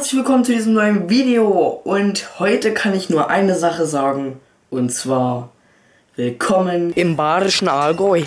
herzlich willkommen zu diesem neuen Video und heute kann ich nur eine Sache sagen und zwar willkommen im Bayerischen Allgäu.